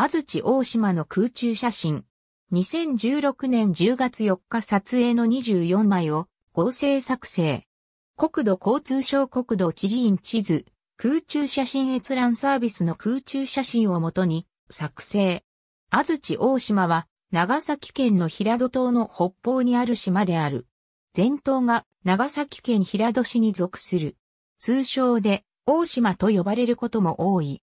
安土大島の空中写真。2016年10月4日撮影の24枚を合成作成。国土交通省国土地理院地図、空中写真閲覧サービスの空中写真をもとに作成。安土大島は長崎県の平戸島の北方にある島である。全島が長崎県平戸市に属する。通称で大島と呼ばれることも多い。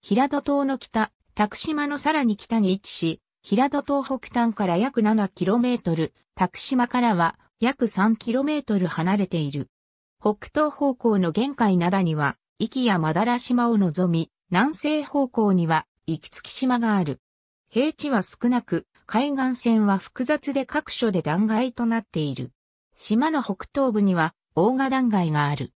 平戸島の北、宅島のさらに北に位置し、平戸島北端から約 7km、宅島からは約 3km 離れている。北東方向の玄界灘には、壱岐やまだら島を望み、南西方向には、行月島がある。平地は少なく、海岸線は複雑で各所で断崖となっている。島の北東部には、大賀断崖がある。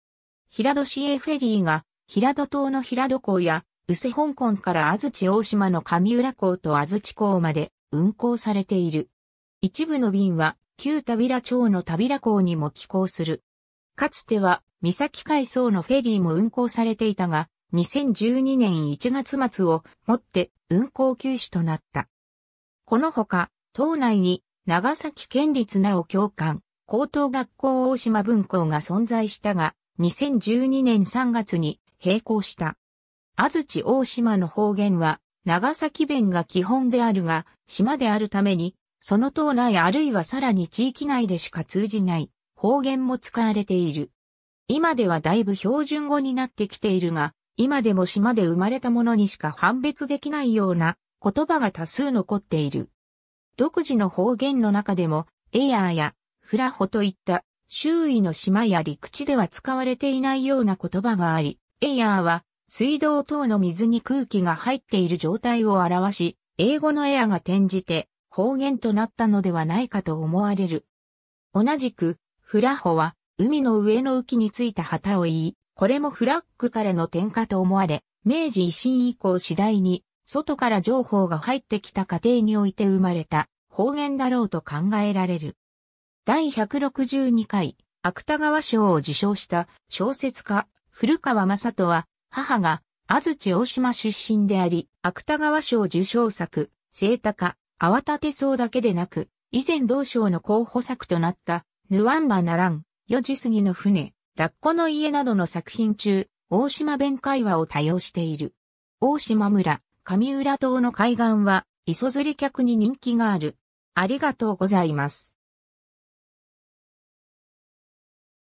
平戸市営フェリーが、平戸島の平戸港や、宇勢本港から安土大島の上浦港と安土港まで運航されている。一部の便は旧田平町の田平港にも寄港する。かつては三崎海槽のフェリーも運航されていたが、2012年1月末をもって運航休止となった。このほか、島内に長崎県立直教館高等学校大島分校が存在したが、2012年3月に閉校した。安土大島の方言は長崎弁が基本であるが、島であるために、その島内あるいはさらに地域内でしか通じない方言も使われている。今ではだいぶ標準語になってきているが、今でも島で生まれたものにしか判別できないような言葉が多数残っている。独自の方言の中でも、エヤーやフラホといった周囲の島や陸地では使われていないような言葉があり、エヤーは、水道等の水に空気が入っている状態を表し、英語のエアが転じて方言となったのではないかと思われる。同じく、フラホは海の上の浮きについた旗を言い、これもフラッグからの転化と思われ、明治維新以降次第に外から情報が入ってきた過程において生まれた方言だろうと考えられる。第162回芥川賞を受賞した小説家、古川正人は、母が安土大島出身であり、芥川賞受賞作、清高、粟立て荘だけでなく、以前同賞の候補作となった、ぬわんばならん、四時過ぎの船、ラッコの家などの作品中、大島弁会話を多用している。大島村、上浦島の海岸は、磯釣り客に人気がある。ありがとうございます。